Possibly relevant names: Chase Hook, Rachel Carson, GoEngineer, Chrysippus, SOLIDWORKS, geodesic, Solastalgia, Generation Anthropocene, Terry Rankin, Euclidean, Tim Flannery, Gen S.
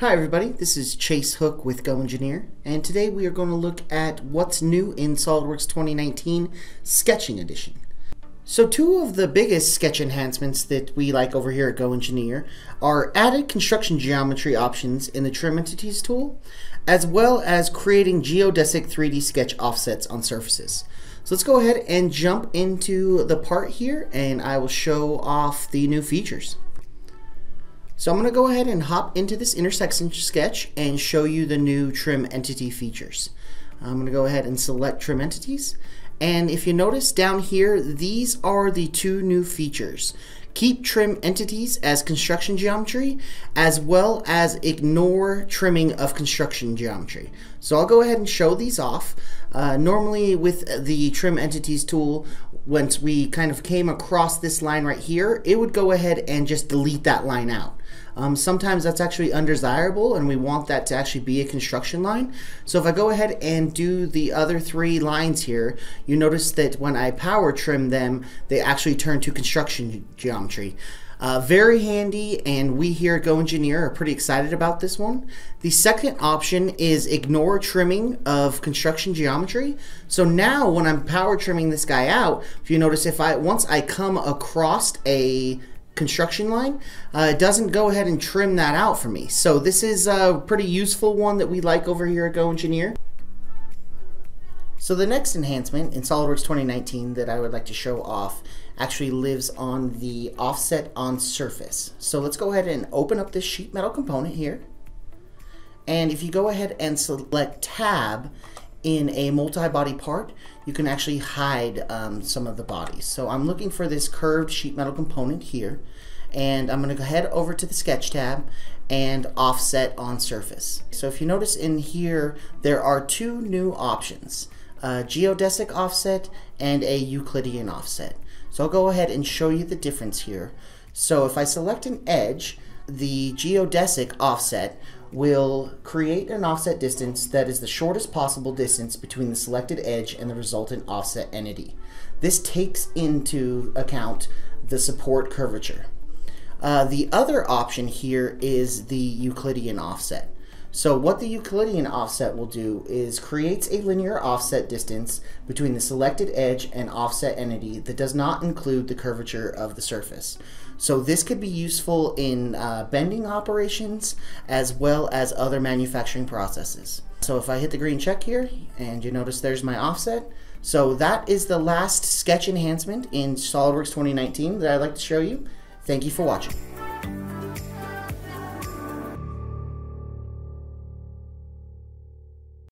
Hi everybody, this is Chase Hook with GoEngineer, and today we are going to look at what's new in SOLIDWORKS 2019 Sketching Edition. So two of the biggest sketch enhancements that we like over here at GoEngineer are added construction geometry options in the Trim Entities tool, as well as creating geodesic 3D sketch offsets on surfaces. So let's go ahead and jump into the part here, and I will show off the new features. So I'm going to go ahead and hop into this intersection sketch and show you the new trim entity features. I'm going to go ahead and select trim entities. And if you notice down here, these are the two new features. Keep trim entities as construction geometry, as well as ignore trimming of construction geometry. So I'll go ahead and show these off. Normally with the trim entities tool, once we kind of came across this line right here, it would go ahead and just delete that line out. Sometimes that's actually undesirable and we want that to actually be a construction line. So if I go ahead and do the other three lines here, you notice that when I power trim them, they actually turn to construction geometry. Very handy, and we here at GoEngineer are pretty excited about this one. The second option is ignore trimming of construction geometry. So now when I'm power trimming this guy out, if you notice, once I come across a construction line, it doesn't go ahead and trim that out for me. So this is a pretty useful one that we like over here at GoEngineer. So the next enhancement in SOLIDWORKS 2019 that I would like to show off actually lives on the offset on surface. So let's go ahead and open up this sheet metal component here. And if you go ahead and select tab in a multi-body part, you can actually hide some of the bodies. So I'm looking for this curved sheet metal component here, and I'm going to head over to the sketch tab and offset on surface. So if you notice in here, there are two new options, a geodesic offset and a Euclidean offset. So I'll go ahead and show you the difference here. So if I select an edge, the geodesic offset will create an offset distance that is the shortest possible distance between the selected edge and the resultant offset entity. This takes into account the support curvature. The other option here is the Euclidean offset. So what the Euclidean offset will do is creates a linear offset distance between the selected edge and offset entity that does not include the curvature of the surface. So this could be useful in bending operations as well as other manufacturing processes. So if I hit the green check here, and you notice there's my offset. So that is the last sketch enhancement in SOLIDWORKS 2019 that I'd like to show you. Thank you for watching.